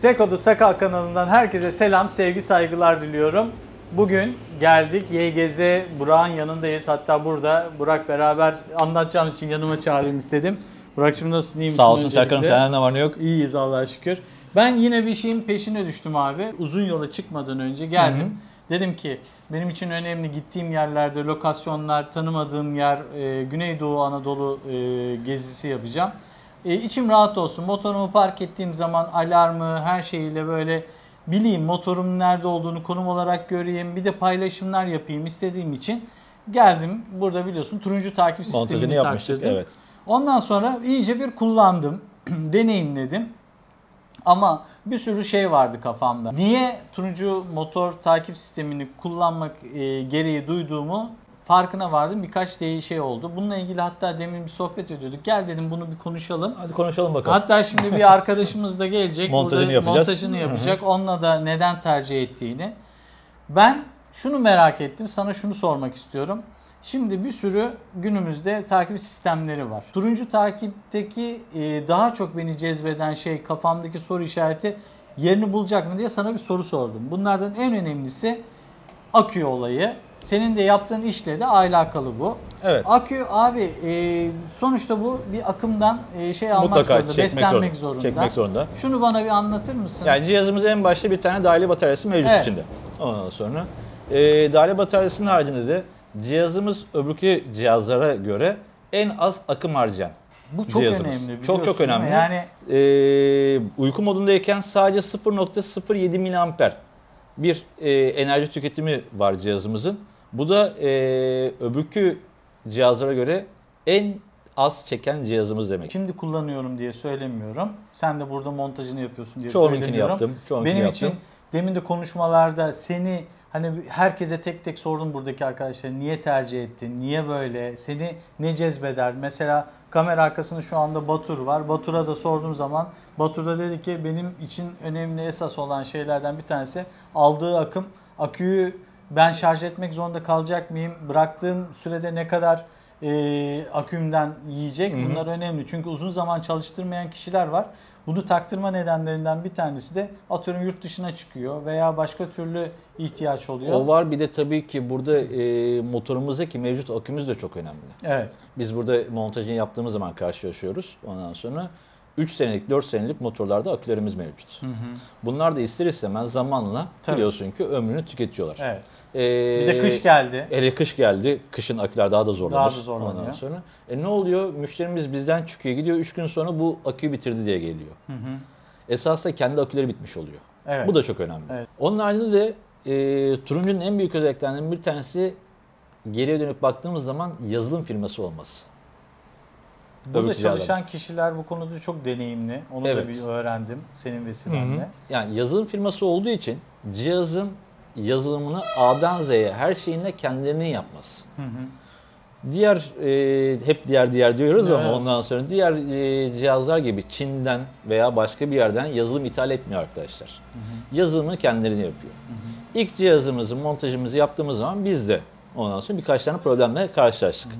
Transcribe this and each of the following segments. Seko'da Sakal kanalından herkese selam, sevgi, saygılar diliyorum. Bugün geldik YGZ, Burak'ın yanındayız. Hatta burada Burak beraber anlatacağım için yanıma çağırayım istedim. Burak'cığım nasılsın, iyi misin? Sağ olsun Serkan'ım, senden ne var ne yok? İyiyiz Allah'a şükür. Ben yine bir şeyin peşine düştüm abi. Uzun yola çıkmadan önce geldim. Dedim ki benim için önemli gittiğim yerlerde lokasyonlar, tanımadığım yer, Güneydoğu Anadolu gezisi yapacağım. İçim rahat olsun. Motorumu park ettiğim zaman alarmı, her şeyiyle böyle bileyim, motorumun nerede olduğunu konum olarak göreyim. Bir de paylaşımlar yapayım istediğim için. Geldim, burada biliyorsun Turuncu Takip Sistemi'ni yapmıştık. Evet. Ondan sonra iyice bir kullandım, deneyimledim. Ama bir sürü şey vardı kafamda. Niye turuncu motor takip sistemini kullanmak gereği duyduğumu farkına vardım. Birkaç şey oldu. Bununla ilgili hatta demin bir sohbet ediyorduk. Gel dedim bunu bir konuşalım. Hadi konuşalım bakalım. Hatta şimdi bir arkadaşımız da gelecek. montajını yapacak. Onunla da neden tercih ettiğini. Ben şunu merak ettim. Sana şunu sormak istiyorum. Şimdi bir sürü günümüzde takip sistemleri var. Turuncu takipteki daha çok beni cezbeden şey, kafamdaki soru işareti yerini bulacak mı diye sana bir soru sordum. Bunlardan en önemlisi akü olayı. Senin de yaptığın işle de alakalı bu. Evet. Akü abi sonuçta bu bir akımdan almak zorunda, beslenmek zorunda. Çekmek zorunda. Şunu bana bir anlatır mısın? Yani cihazımız en başta bir tane dahili bataryası mevcut içinde. Ondan sonra dahili bataryasının haricinde de cihazımız öbürki cihazlara göre en az akım harcayan. Bu çok önemli. Çok önemli. Yani uyku modundayken sadece 0,07 mAh bir enerji tüketimi var cihazımızın. Bu da öbürki cihazlara göre en az çeken cihazımız demek. Şimdi kullanıyorum diye söylemiyorum. Sen de burada montajını yapıyorsun diye söylemiyorum. Benim için demin de konuşmalarda seni... Hani herkese tek tek sordum buradaki arkadaşlar, niye tercih ettin, niye böyle, seni ne cezbeder? Mesela kamera arkasında şu anda Batur var. Batur'a da sorduğum zaman Batur da dedi ki benim için önemli esas olan şeylerden bir tanesi aldığı akım. Aküyü ben şarj etmek zorunda kalacak mıyım? Bıraktığım sürede ne kadar akümden yiyecek? Bunlar önemli. Çünkü uzun zaman çalıştırmayan kişiler var. Bunu taktırma nedenlerinden bir tanesi de atıyorum yurt dışına çıkıyor veya başka türlü ihtiyaç oluyor. O var. Bir de tabii ki burada motorumuzdaki mevcut akümüz de çok önemli. Evet. Biz burada montajını yaptığımız zaman karşılaşıyoruz. Ondan sonra 3 senelik 4 senelik motorlarda akülerimiz mevcut. Bunlar da ister istemez zamanla biliyorsun ki ömrünü tüketiyorlar. Evet. Bir de kış geldi. Kış geldi. Kışın aküler daha da zorlanır. Daha da zorlanıyor. Ondan sonra ne oluyor? Müşterimiz bizden çıkıyor gidiyor. 3 gün sonra bu aküyü bitirdi diye geliyor. Esasında kendi aküleri bitmiş oluyor. Evet. Bu da çok önemli. Evet. Onun haricinde de turuncunun en büyük özelliklerinden bir tanesi geriye dönüp baktığımız zaman yazılım firması olması. Burada çalışan kişiler bu konuda çok deneyimli. Onu da bir öğrendim senin vesilenle. Yani yazılım firması olduğu için cihazın yazılımını A'dan Z'ye her şeyinle kendilerinin yapmaz. Hep diğer diyoruz ama ondan sonra diğer cihazlar gibi Çin'den veya başka bir yerden yazılım ithal etmiyor arkadaşlar. Yazılımını kendilerini yapıyor. İlk cihazımızı, montajımızı yaptığımız zaman biz de ondan sonra birkaç tane problemle karşılaştık.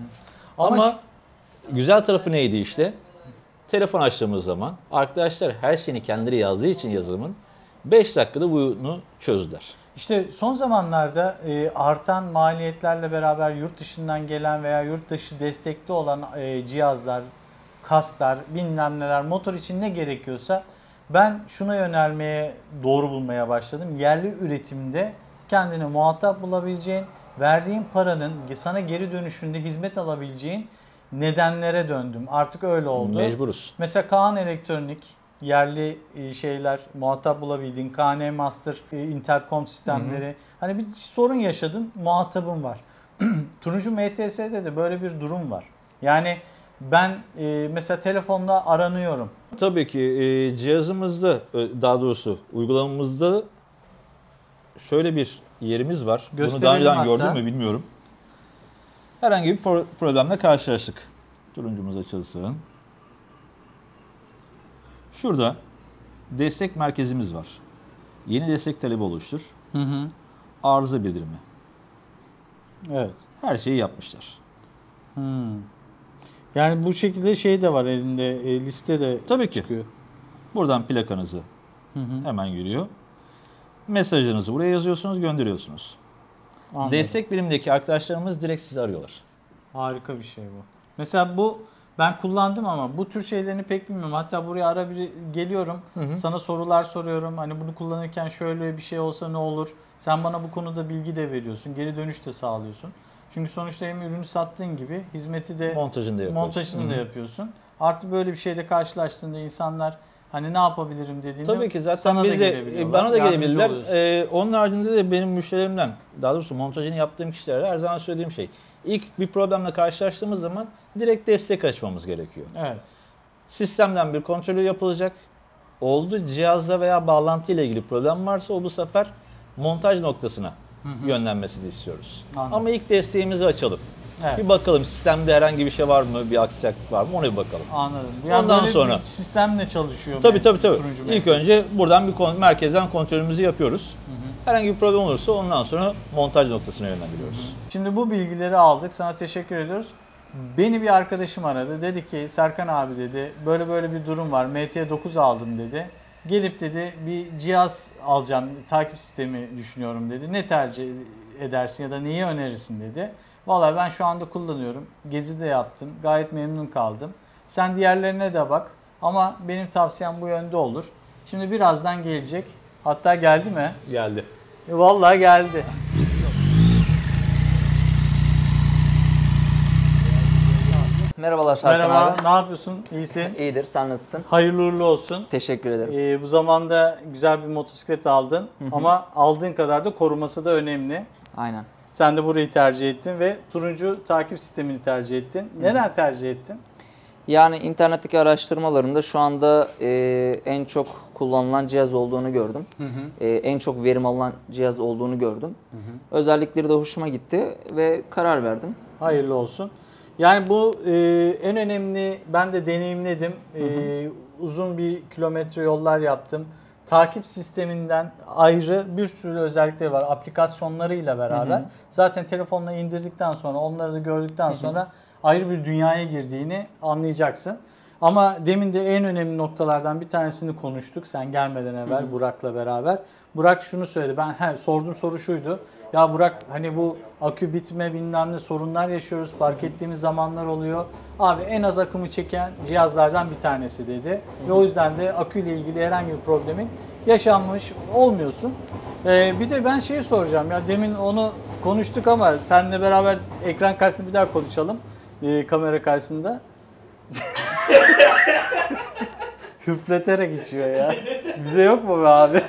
Ama güzel tarafı neydi işte? Telefon açtığımız zaman arkadaşlar her şeyini kendileri yazdığı için yazılımın 5 dakikada bunu çözdüler. İşte son zamanlarda artan maliyetlerle beraber yurt dışından gelen veya yurt dışı destekli olan cihazlar, kasklar, bilmem neler, motor için ne gerekiyorsa ben şuna yönelmeye, doğru bulmaya başladım. Yerli üretimde kendine muhatap bulabileceğin, verdiğin paranın sana geri dönüşünde hizmet alabileceğin nedenlere döndüm. Artık öyle oldu. Mecburuz. Mesela Kaan Elektronik, yerli şeyler, muhatap bulabildiğin KN Master, intercom sistemleri. Hani bir sorun yaşadın, muhatabın var. Turuncu MTS'de de böyle bir durum var. Yani ben mesela telefonla aranıyorum. Tabii ki cihazımızda, daha doğrusu uygulamamızda şöyle bir yerimiz var. Bunu daha önceden gördün mü bilmiyorum. Herhangi bir problemle karşılaştık. Turuncumuz açılsın. Şurada destek merkezimiz var. Yeni destek talebi oluştur. Arıza bildirimi. Evet. Her şeyi yapmışlar. Yani bu şekilde şey de var elinde, liste de çıkıyor. Tabii ki. Buradan plakanızı Hemen geliyor. Mesajlarınızı buraya yazıyorsunuz, gönderiyorsunuz. Anladım. Destek birimdeki arkadaşlarımız direkt sizi arıyorlar. Harika bir şey bu. Mesela bu ben kullandım ama bu tür şeylerini pek bilmiyorum. Hatta buraya ara bir geliyorum. Sana sorular soruyorum. Hani bunu kullanırken şöyle bir şey olsa ne olur? Sen bana bu konuda bilgi de veriyorsun. Geri dönüş de sağlıyorsun. Çünkü sonuçta hem ürünü sattığın gibi hizmeti de montajını da yapıyorsun. Artı böyle bir şeyle karşılaştığında insanlar hani ne yapabilirim dediğinde tabii ki zaten sana bana da gelebilirler. Onun haricinde de benim müşterilerimden, daha doğrusu montajını yaptığım kişilere her zaman söylediğim şey. İlk bir problemle karşılaştığımız zaman direkt destek açmamız gerekiyor. Evet. Sistemden bir kontrolü yapılacak. Oldu cihazla veya bağlantıyla ilgili problem varsa o bu sefer montaj noktasına yönlenmesini istiyoruz. Anladım. Ama ilk desteğimizi açalım. Evet. Bir bakalım sistemde herhangi bir şey var mı, bir aksaklık var mı, ona bir bakalım. Anladım. Yani ondan sonra sistemle çalışıyor. Tabii. İlk önce buradan bir merkezden kontrolümüzü yapıyoruz. Herhangi bir problem olursa ondan sonra montaj noktasına yönlendiriyoruz. Şimdi bu bilgileri aldık. Sana teşekkür ediyoruz. Beni bir arkadaşım aradı. Dedi ki Serkan abi dedi böyle böyle bir durum var. MT-9 aldım dedi. Gelip dedi bir cihaz alacağım. Takip sistemi düşünüyorum dedi. Ne tercih edersin ya da neyi önerirsin dedi. Vallahi ben şu anda kullanıyorum. Gezi de yaptım. Gayet memnun kaldım. Sen diğerlerine de bak. Ama benim tavsiyem bu yönde olur. Şimdi birazdan gelecek. Hatta geldi mi? Geldi. Vallahi geldi. Merhabalar Serkan abi. Merhaba, ne yapıyorsun? İyisin? İyidir, sen nasılsın? Hayırlı uğurlu olsun. Teşekkür ederim. Bu zamanda güzel bir motosiklet aldın ama aldığın kadar da koruması da önemli. Aynen. Sen de burayı tercih ettin ve turuncu takip sistemini tercih ettin. Neden tercih ettin? Yani internetteki araştırmalarımda şu anda en çok kullanılan cihaz olduğunu gördüm. En çok verim alınan cihaz olduğunu gördüm. Özellikleri de hoşuma gitti ve karar verdim. Hayırlı olsun. Yani bu en önemli, ben de deneyimledim. Uzun bir kilometre yollar yaptım. Takip sisteminden ayrı bir sürü özellikleri var. Aplikasyonlarıyla beraber. Zaten telefonla indirdikten sonra, onları da gördükten sonra ayrı bir dünyaya girdiğini anlayacaksın. Ama demin de en önemli noktalardan bir tanesini konuştuk sen gelmeden evvel Burak'la beraber. Burak şunu söyledi, ben sorduğum soru şuydu. Ya Burak hani bu akü bitme bilmem ne sorunlar yaşıyoruz, fark ettiğimiz zamanlar oluyor. Abi en az akımı çeken cihazlardan bir tanesi dedi. Ve o yüzden de aküyle ilgili herhangi bir problemin yaşanmış olmuyorsun. Bir de ben şeyi soracağım ya demin onu konuştuk ama seninle beraber ekran karşısında bir daha konuşalım. Kamera karşısında. Hüpleterek içiyor ya. Bize yok mu be abi?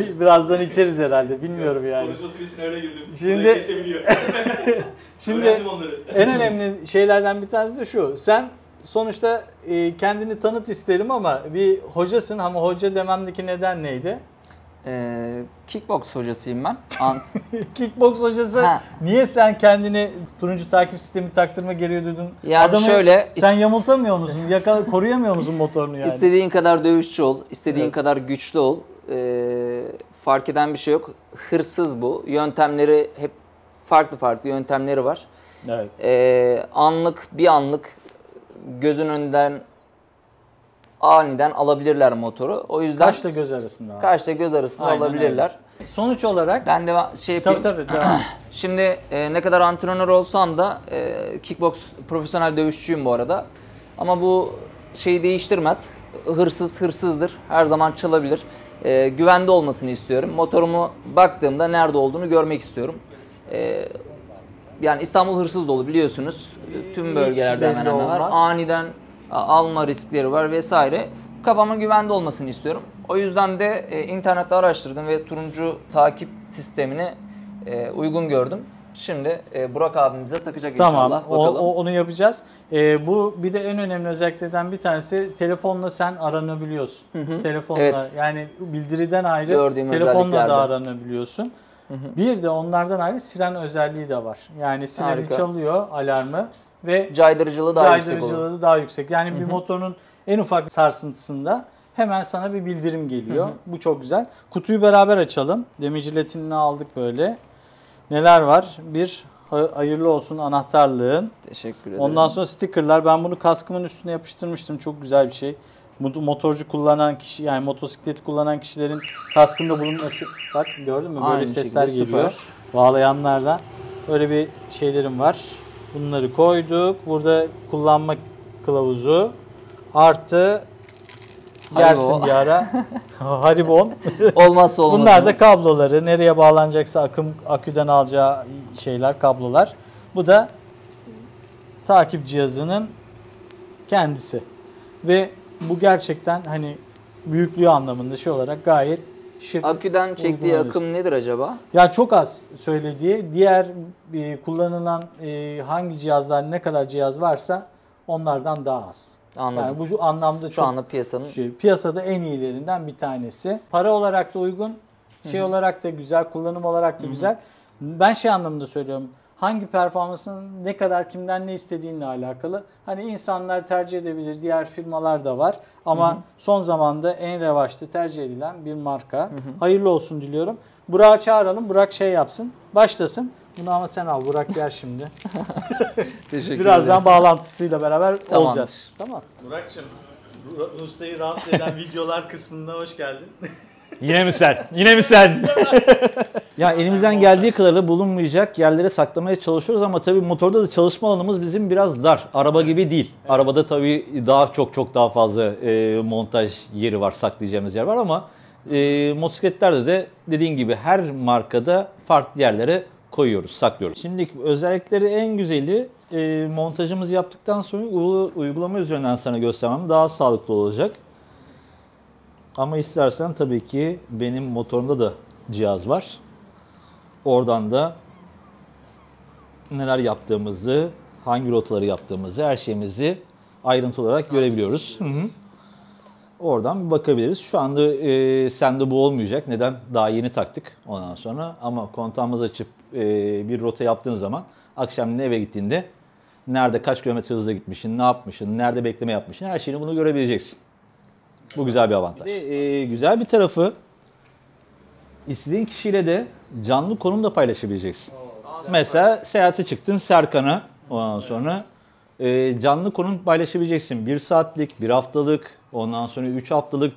Birazdan içeriz herhalde. Bilmiyorum yani. Konuşma süresine öyle girdim. Şimdi en önemli şeylerden bir tanesi de şu. Sen sonuçta kendini tanıt isterim ama bir hocasın ama hoca dememdeki neden neydi? Kickbox hocasıyım ben. Kickbox hocası. Niye sen kendini turuncu takip sistemi taktırma geliyor dedin? Yani adamı şöyle, sen yamultamıyor musun? Koruyamıyor musun motorunu yani? İstediğin kadar dövüşçü ol, istediğin kadar güçlü ol. Fark eden bir şey yok. Hırsız bu. Yöntemleri hep farklı yöntemleri var. Evet. Bir anlık gözün önünden aniden alabilirler motoru. O yüzden kaçla göz arasında. Kaçla göz arasında aynen alabilirler. Öyle. Sonuç olarak ben de tabii. Şimdi ne kadar antrenör olsam da kickbox profesyonel dövüşçüyüm bu arada. Ama bu şeyi değiştirmez. Hırsız hırsızdır. Her zaman çalabilir. Güvende olmasını istiyorum. Motorumu baktığımda nerede olduğunu görmek istiyorum. Yani İstanbul hırsız dolu biliyorsunuz. Tüm bölgelerde hemen var. Aniden alma riskleri var vesaire. Kafamın güvende olmasını istiyorum. O yüzden de internette araştırdım ve turuncu takip sistemini uygun gördüm. Şimdi Burak abimize takacak inşallah. Tamam, onu yapacağız. Bu bir de en önemli özelliklerden bir tanesi telefonla sen aranabiliyorsun. Telefonla yani bildiriden ayrı telefonla da aranabiliyorsun. Bir de onlardan ayrı siren özelliği de var. Yani sireni çalıyor alarmı. Ve caydırıcılığı daha yüksek. Yani bir motorun en ufak bir sarsıntısında hemen sana bir bildirim geliyor. Bu çok güzel. Kutuyu beraber açalım. Demir jiletinini aldık böyle. Neler var? Bir hayırlı olsun anahtarlığın. Teşekkür ederim. Ondan sonra stickerlar. Ben bunu kaskımın üstüne yapıştırmıştım. Çok güzel bir şey. motorcu kullanan kişi, yani motosikleti kullanan kişilerin kaskında bulunması. Bak gördün mü böyle aynı sesler geliyor. Süper. Bağlayanlardan. Böyle bir şeylerim var. Bunları koyduk. Burada kullanma kılavuzu artı yersin bir ara. Haribon. Olmazsa olmaz. Bunlar da kabloları. Nereye bağlanacaksa aküden alacağı şeyler, kablolar. Bu da takip cihazının kendisi. Ve bu gerçekten hani büyüklüğü anlamında şey olarak gayet şık. Aküden çektiği akım nedir acaba? Ya çok az söylediği. Diğer kullanılan hangi cihazlar, ne kadar cihaz varsa onlardan daha az. Anladım. Yani bu anlamda çok, şu anda piyasanın... piyasada en iyilerinden bir tanesi. Para olarak da uygun, şey Hı-hı. olarak da güzel, kullanım olarak da Hı-hı. güzel. Ben şey anlamında söylüyorum. Hangi performansın ne kadar kimden ne istediğinle alakalı. Hani insanlar tercih edebilir, diğer firmalar da var. Ama Hı -hı. son zamanda en revaçta tercih edilen bir marka. Hı -hı. Hayırlı olsun diliyorum. Burak'ı çağıralım, Burak şey yapsın, başlasın. Bunu ama sen al, Burak gel şimdi. Teşekkür birazdan bağlantısıyla beraber tamam. olacağız. Tamam. Burak'cığım, ustayı rahatsız eden videolar kısmına hoş geldin. Yine mi sen? Yine mi sen? Ya elimizden geldiği kadarıyla bulunmayacak yerlere saklamaya çalışıyoruz ama tabii motorda da çalışma alanımız bizim biraz dar. Araba gibi değil. Evet. Arabada tabii daha çok daha fazla montaj yeri var, saklayacağımız yer var ama motosikletlerde de dediğin gibi her markada farklı yerlere koyuyoruz, saklıyoruz. Şimdi özellikleri en güzeli montajımızı yaptıktan sonra uygulama üzerinden sana göstermem daha sağlıklı olacak. Ama istersen tabii ki benim motorumda da cihaz var. Oradan da neler yaptığımızı, hangi rotaları yaptığımızı, her şeyimizi ayrıntı olarak görebiliyoruz. Hı-hı. Oradan bir bakabiliriz. Şu anda sende bu olmayacak. Neden? Daha yeni taktık ondan sonra. Ama kontağımızı açıp bir rota yaptığın zaman akşamleyin eve gittiğinde nerede, kaç kilometre hızla gitmişsin, ne yapmışsın, nerede bekleme yapmışsın, her şeyini bunu görebileceksin. Bu güzel bir avantaj. Bir de, güzel bir tarafı istediğin kişiyle de canlı konumda paylaşabileceksin. Mesela seyahate çıktın Serkan'a, ondan sonra canlı konum paylaşabileceksin. 1 saatlik, 1 haftalık, ondan sonra 3 haftalık,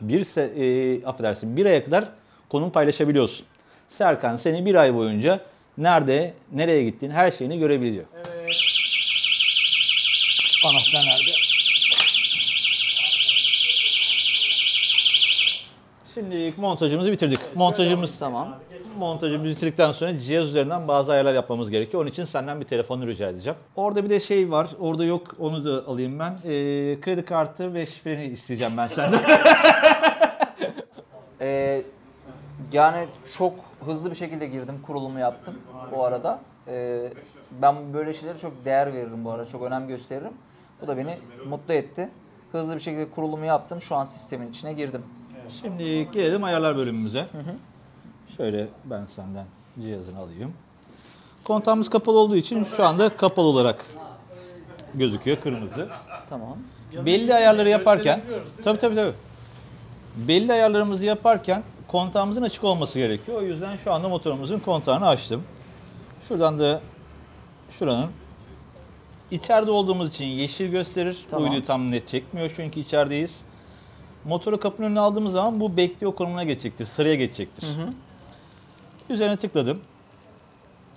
affedersin, 1 aya kadar konum paylaşabiliyorsun. Serkan seni 1 ay boyunca nerede, nereye gittiğin her şeyini görebiliyor. Evet. Anahtar nerede? Şimdi montajımızı bitirdik. Montajımız tamam. Montajımızı bitirdikten sonra cihaz üzerinden bazı ayarlar yapmamız gerekiyor. Onun için senden bir telefonu rica edeceğim. Orada bir de şey var. Orada yok. Onu da alayım ben. Kredi kartı ve şifreni isteyeceğim ben senden. Yani çok hızlı bir şekilde girdim. Kurulumu yaptım bu arada. Ben böyle şeylere çok değer veririm bu arada. Çok önem gösteririm. Bu da beni mutlu etti. Hızlı bir şekilde kurulumu yaptım. Şu an sistemin içine girdim. Şimdi gelelim ayarlar bölümümüze. Hı hı. Şöyle ben senden cihazını alayım. Kontağımız kapalı olduğu için şu anda kapalı olarak gözüküyor kırmızı. Tamam. Belli ayarları yaparken tabii. Belli ayarlarımızı yaparken kontağımızın açık olması gerekiyor. O yüzden şu anda motorumuzun kontağını açtım. Şuradan da şuranın içeride olduğumuz için yeşil gösterir. Tamam. Uyduyu tam net çekmiyor çünkü içerideyiz. Motoru kapının önüne aldığımız zaman bu bekliyor konumuna geçecektir, sıraya geçecektir. Hı hı. Üzerine tıkladım.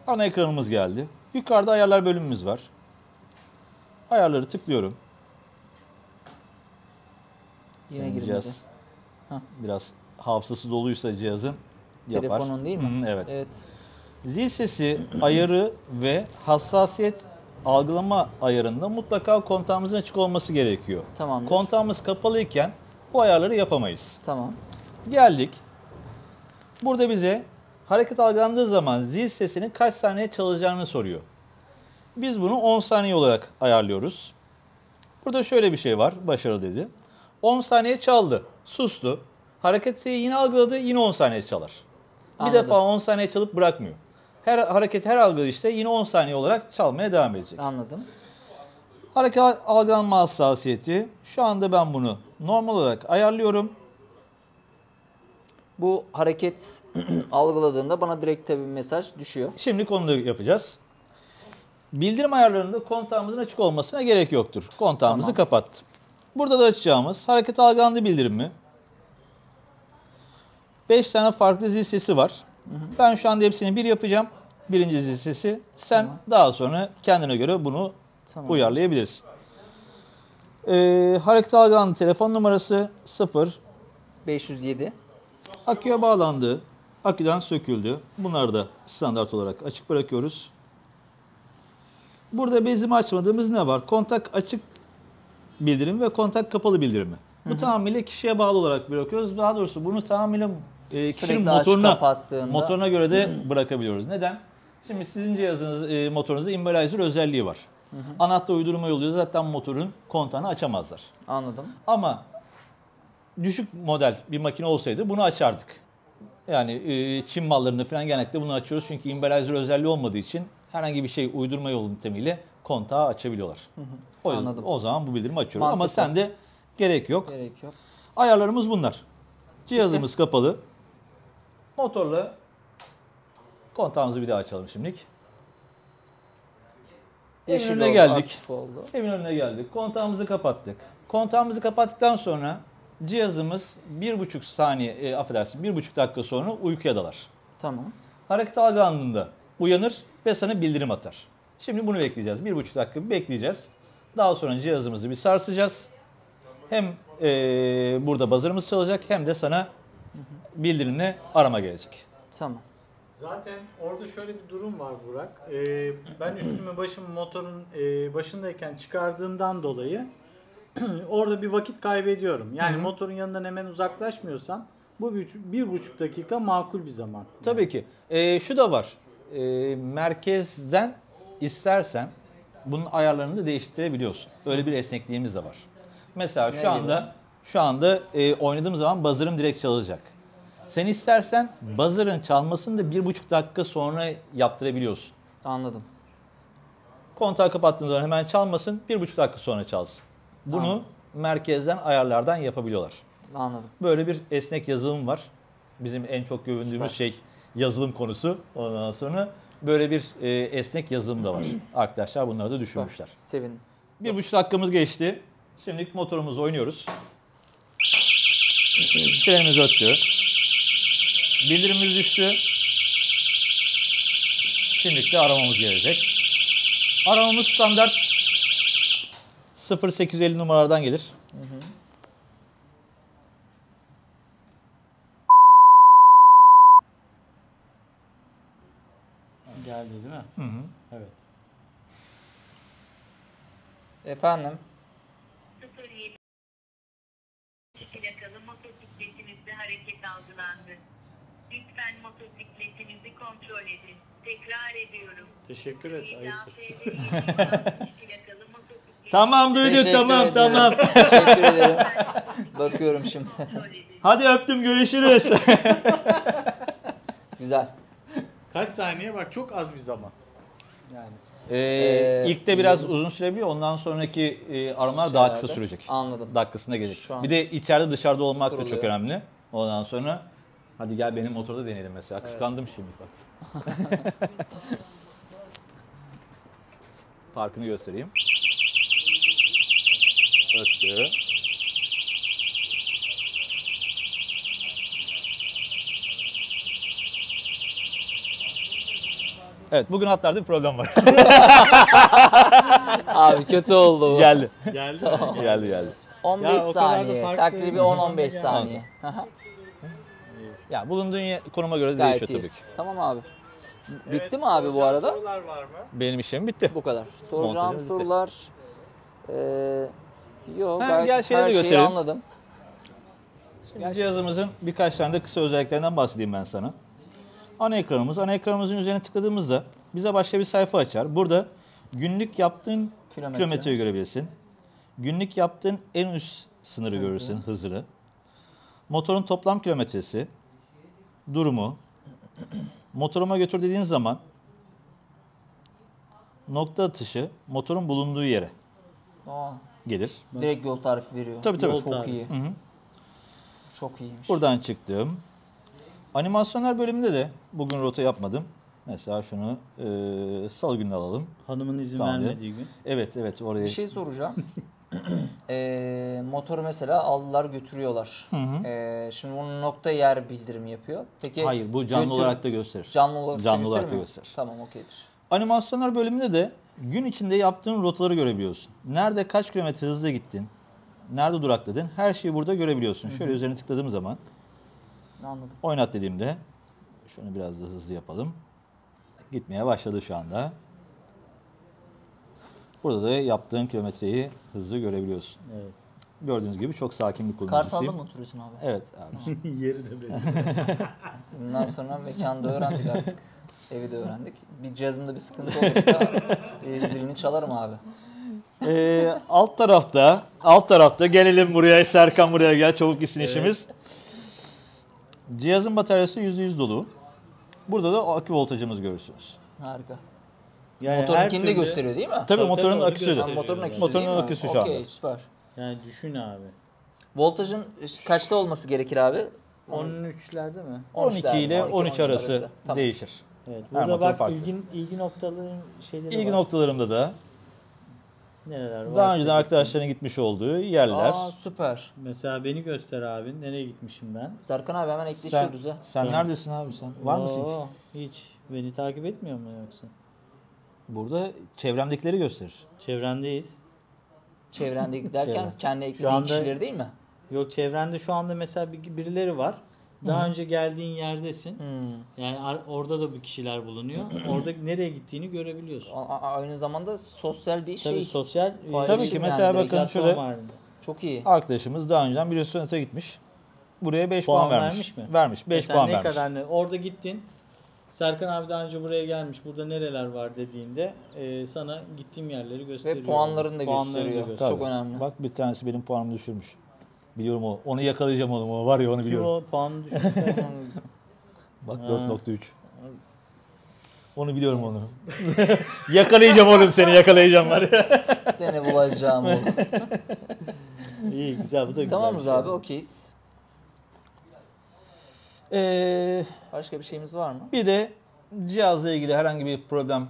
Ana ekranımız geldi. Yukarıda ayarlar bölümümüz var. Ayarları tıklıyorum. Yine girmedi. Biraz hafızası doluysa cihazın yapar. Telefonun değil mi? Hı, evet. Evet. Zil sesi ayarı ve hassasiyet algılama ayarında mutlaka kontağımızın açık olması gerekiyor. Tamamdır. Kontağımız kapalıyken bu ayarları yapamayız. Tamam. Geldik. Burada bize hareket algılandığı zaman zil sesinin kaç saniye çalacağını soruyor. Biz bunu 10 saniye olarak ayarlıyoruz. Burada şöyle bir şey var. Başarılı dedi. 10 saniye çaldı. Sustu. Hareketi yine algıladı. Yine 10 saniye çalar. Anladım. Bir defa 10 saniye çalıp bırakmıyor. Her hareket, her algılayışta yine 10 saniye olarak çalmaya devam edecek. Anladım. Hareket algılanma hassasiyeti. Şu anda ben bunu normal olarak ayarlıyorum. Bu hareket algıladığında bana direkt tabii mesaj düşüyor. Şimdi konuyu yapacağız. Bildirim ayarlarında kontağımızın açık olmasına gerek yoktur. Kontağımızı kapattım. Burada da açacağımız hareket algılandı bildirimi. 5 tane farklı zil sesi var. Hı hı. Ben şu anda hepsini bir yapacağım. Birinci zil sesi. Sen tamam. Daha sonra kendine göre bunu tamam. Uyarlayabilirsin. Hareket algılandı telefon numarası 0 507. Aküye bağlandı. Aküden söküldü. Bunları da standart olarak açık bırakıyoruz. Burada bizim açmadığımız ne var? Kontak açık bildirim ve kontak kapalı bildirimi. Bu Hı-hı. tamamıyla kişiye bağlı olarak bırakıyoruz. Daha doğrusu bunu tamamıyla kişinin motoruna göre de Hı-hı. bırakabiliyoruz. Neden? Şimdi sizin cihazınız, motorunuzda imbalyajör özelliği var. Hı-hı. Anahtar uydurma yoluyla zaten motorun kontağını açamazlar. Anladım. Ama düşük model bir makine olsaydı bunu açardık. Yani Çin mallarını falan genellikle bunu açıyoruz. Çünkü imbalyajör özelliği olmadığı için herhangi bir şey uydurma yolu nitemiyle kontağı açabiliyorlar. Hı hı. O yüzden, anladım. O zaman bu bildirimi açıyoruz. Mantıklı. Ama sende gerek yok. Gerek yok. Ayarlarımız bunlar. Cihazımız Peki. kapalı. Motorla kontağımızı bir daha açalım şimdilik. Eminönü'ne geldik. Eminönü'ne geldik. Kontağımızı kapattık. Kontağımızı kapattıktan sonra cihazımız 1,5 saniye, affedersin 1,5 dakika sonra uykuya dalar. Tamam. Hareket algılandığında uyanır ve sana bildirim atar. Şimdi bunu bekleyeceğiz. 1,5 dakika bekleyeceğiz. Daha sonra cihazımızı bir sarsacağız. Hem burada buzzer'ımız çalacak hem de sana bildirimle arama gelecek. Tamam. Zaten orada şöyle bir durum var Burak. Ben üstümü başımı motorun başındayken çıkardığımdan dolayı orada bir vakit kaybediyorum. Yani Hı-hı. motorun yanından hemen uzaklaşmıyorsam bu 1,5 dakika makul bir zaman. Tabii yani. Ki. Şu da var. Merkezden istersen bunun ayarlarını da değiştirebiliyorsun. Öyle bir esnekliğimiz de var. Mesela şu anda oynadığım zaman buzzer'ım direkt çalacak. Sen istersen buzzer'ın çalmasını da 1,5 dakika sonra yaptırabiliyorsun. Anladım. Kontağı kapattığın zaman hemen çalmasın, 1,5 dakika sonra çalsın. Bunu Anladım. Merkezden, ayarlardan yapabiliyorlar. Anladım. Böyle bir esnek yazılım var. Bizim en çok güvendiğimiz şey yazılım konusu. Ondan sonra böyle bir esnek yazılım da var. Arkadaşlar bunları da düşünmüşler. Sevindim. 1,5 dakikamız geçti. Şimdi motorumuzu oynuyoruz. Sirenimiz öttü. Bildirimimiz düştü. Şimdi de aramamız gelecek. Aramamız standart 0850 numaradan gelir. Hı hı. Geldi değil mi? Hı hı. Evet. Efendim? 07 plakalı motosikletimizde hareket algılandı. Lütfen motosikletinizi kontrol edin. Tekrar ediyorum. Teşekkür et. Tamam duyduk tamam. Teşekkür ederim. Bakıyorum şimdi. Hadi öptüm görüşürüz. Güzel. Kaç saniye bak çok az bir zaman. Yani. İlk de biraz uzun sürebiliyor. Ondan sonraki aramalar daha kısa sürecek. Anladım. Dakikasına gelecek. Bir de içeride dışarıda olmak kuruluyor. Da çok önemli. Ondan sonra hadi gel benim motorda deneyelim mesela. Evet. Kıskandım şimdi bak. Farkını göstereyim. Öttü. Evet bugün hatlarda bir problem var. Abi kötü oldu bu. Geldi. Geldi. Tamam. Geldi. 15 ya, saniye. Takribi 10-15 saniye. Ya bulunduğun konuma göre değişiyor tabii ki. Tamam abi. Bitti evet, mi abi bu arada? Sorular var mı? Benim işim bitti. Bu kadar. Soracağım sorular. Yok gayet her şeyi anladım. Şimdi cihazımızın birkaç tane de kısa özelliklerinden bahsedeyim ben sana. Ana ekranımızın üzerine tıkladığımızda bize başka bir sayfa açar. Burada günlük yaptığın kilometreyi görebilirsin. Günlük yaptığın en üst sınırı görürsün, hızını. Motorun toplam kilometresi, durumu, motoruma götür dediğin zaman nokta atışı motorun bulunduğu yere gelir. Direkt yol tarifi veriyor. Tabii. Çok iyi. Hı-hı. Çok iyiymiş. Buradan çıktım. Animasyonlar bölümünde de bugün rota yapmadım. Mesela şunu salı günü alalım. Hanımın izin vermediği gün. Evet oraya. Bir şey soracağım. Motoru mesela aldılar götürüyorlar. Hı hı. Şimdi bunun nokta yer bildirimi yapıyor. Peki, hayır, bu canlı olarak da gösterir. Canlı olarak da gösterir. Tamam, okeydir. Animasyonlar bölümünde de gün içinde yaptığın rotaları görebiliyorsun. Nerede kaç kilometre hızla gittin, nerede durakladın, her şeyi burada görebiliyorsun. Şöyle üzerine tıkladığım zaman. Anladım. Oynat dediğimde, şunu biraz da hızlı yapalım. Gitmeye başladı şu anda. Burada da yaptığın kilometreyi hızlı görebiliyorsun. Evet. Gördüğünüz gibi çok sakin bir kullanıcısıyım. Kartal'da mı oturuyorsun abi? Evet abi. Yeri de belli. Bundan sonra mekanı da öğrendik artık. Evi de öğrendik. Bir cezmde bir sıkıntı olursa zilini çalarım abi. Alt tarafta gelelim buraya, Serkan buraya gel, çabuk gitsin işimiz. Cihazın bataryası %100 dolu. Burada da akü voltajımız görürsünüz. Harika. Yani motorun de gösteriyor değil mi? Tabii motorun aküsü de. Motorun aküsü şu an. Okey, süper. Yani düşün abi. Voltajın kaçta olması gerekir abi? 13'lerde mi? 12 ile 13 arası değişir. Evet, burada bak ilgi noktalarımda da neler var? Daha önceden arkadaşlarına gitmiş olduğu yerler. Aa, süper. Mesela beni göster abi. Nereye gitmişim ben? Serkan abi hemen ekleşiyoruz ya. Sen neredesin abi sen? Var mısın hiç? Hiç. Beni takip etmiyor mu yoksa? Burada çevremdekileri gösterir. Çevrendeyiz. Çevrendeki derken kendi eklediğin kişileri değil mi? Yok, çevrende şu anda mesela birileri var. Daha önce geldiğin yerdesin. Yani orada da bir kişiler bulunuyor. Orada nereye gittiğini görebiliyorsun. Aynı zamanda sosyal bir şey. Sosyal. Tabii ki mesela bakın şurada. Çok iyi. Arkadaşımız daha önceden bir restorana gitmiş. Buraya 5 puan vermiş. Vermiş. 5 puan vermiş. Mesela ne kadar orada gittin. Serkan abi daha önce buraya gelmiş, burada nereler var dediğinde sana gittiğim yerleri gösteriyor. Ve puanlarını da gösteriyor. Tabii. Çok önemli. Bak bir tanesi benim puanımı düşürmüş. Biliyorum o. Onu yakalayacağım oğlum. O var ya, onu biliyorum. Kim o puanını düşürmüş? Bak 4.3. Onu biliyorum onu. Yakalayacağım oğlum seni. Yakalayacağım var ya. Seni bulacağım oğlum. İyi, güzel. Bu da güzel. Tamamız şey abi. Okeyiz. Başka bir şeyimiz var mı? Bir de cihazla ilgili herhangi bir problem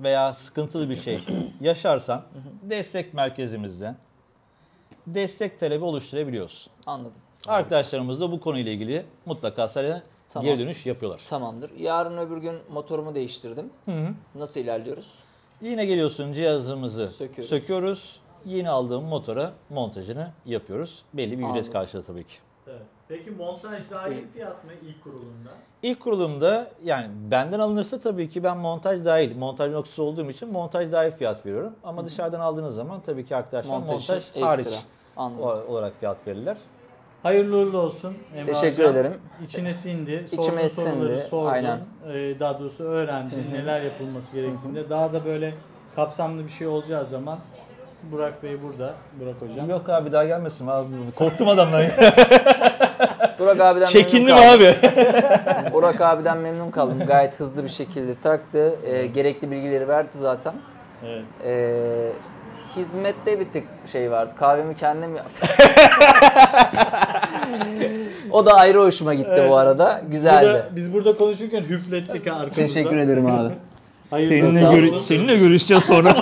veya sıkıntılı bir şey yaşarsan destek merkezimizden destek talebi oluşturabiliyoruz. Anladım. Arkadaşlarımız da bu konuyla ilgili mutlaka sana geri dönüş yapıyorlar. Tamamdır. Yarın öbür gün motorumu değiştirdim. Hı-hı. Nasıl ilerliyoruz? Yine geliyorsun, cihazımızı söküyoruz. Yeni aldığım motora montajını yapıyoruz. Belli bir ücret karşılığı tabii ki. Evet. Peki montaj dahil fiyat mı ilk kurulumda? İlk kurulumda yani benden alınırsa tabii ki ben montaj noktası olduğum için montaj dahil fiyat veriyorum. Ama dışarıdan aldığınız zaman tabii ki arkadaşlar montaj hariç olarak fiyat verirler. Hayırlı uğurlu olsun. Teşekkür ederim. İçine sindi. İçime sindi. Aynen. Daha doğrusu öğrendin neler yapılması gerektiğinde. Daha da böyle kapsamlı bir şey olacağı zaman Burak Bey burada. Burak hocam. Yok abi, daha gelmesin abi. Korktum adamdan. Burak abiden çekindim abi. Burak abiden memnun kaldım. Gayet hızlı bir şekilde taktı. Gerekli bilgileri verdi zaten. Evet. Hizmette bir tık şey vardı. Kahvemi kendim yaptım. O da ayrı hoşuma gitti bu arada. Güzeldi. Biz burada konuşurken hüplettik arkamızda. Teşekkür ederim abi. Seninle görüşeceğiz sonra.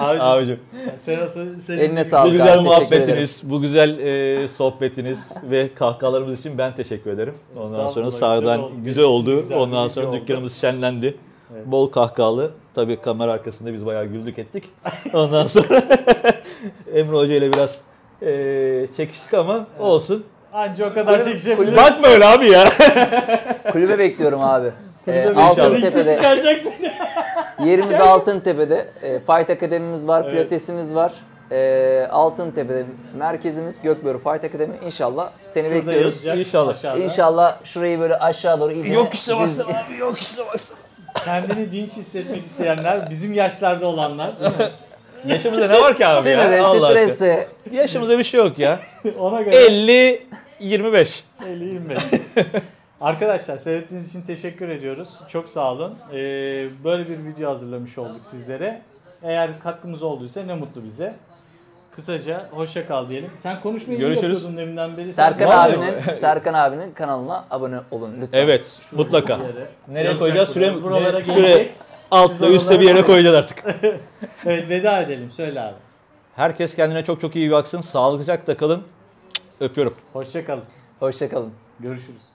Abicim. Eline sağlık. Bu güzel muhabbetiniz, bu güzel sohbetiniz ve kahkahalarımız için ben teşekkür ederim. Ondan sonra sağdan güzel oldu. Ondan sonra dükkanımız şenlendi. Evet. Bol kahkahalı. Tabii kamera arkasında biz bayağı güldük ettik. Ondan sonra Emre Hoca ile biraz çekiştik ama olsun. Anca o kadar çekişebiliriz. Bakma öyle abi ya. Kulübe bekliyorum abi. Altın Tepe'de. Yerimiz Altın Tepe'de. Fight Akademimiz var, pilatesimiz var. Altın Tepe'de merkezimiz Gökbörü Fight Akademi. İnşallah seni bekliyoruz. İnşallah. İnşallah şurayı böyle aşağı doğru iyice. Yok işte baksana abi, yok işte baksana. Kendini dinç hissetmek isteyenler, bizim yaşlarda olanlar. Yaşımızda ne var ki abi ya? Sinire, strese. Yaşımızda bir şey yok ya. Ona göre. 50-25. 50-25. Arkadaşlar seyrettiğiniz için teşekkür ediyoruz. Çok sağ olun. Böyle bir video hazırlamış olduk sizlere. Eğer katkımız olduysa ne mutlu bize. Kısaca hoşça kal diyelim. Sen konuşmayı yapıyordun deminden beri. Serkan abinin kanalına abone olun lütfen. Evet, mutlaka. Nereye koyacağız? Süre Altla üstte bir yere koyacağız artık. Evet, veda edelim. Söyle abi. Herkes kendine çok çok iyi baksın. Sağlıcakla kalın. Öpüyorum. Hoşça kalın. Hoşça kalın. Görüşürüz.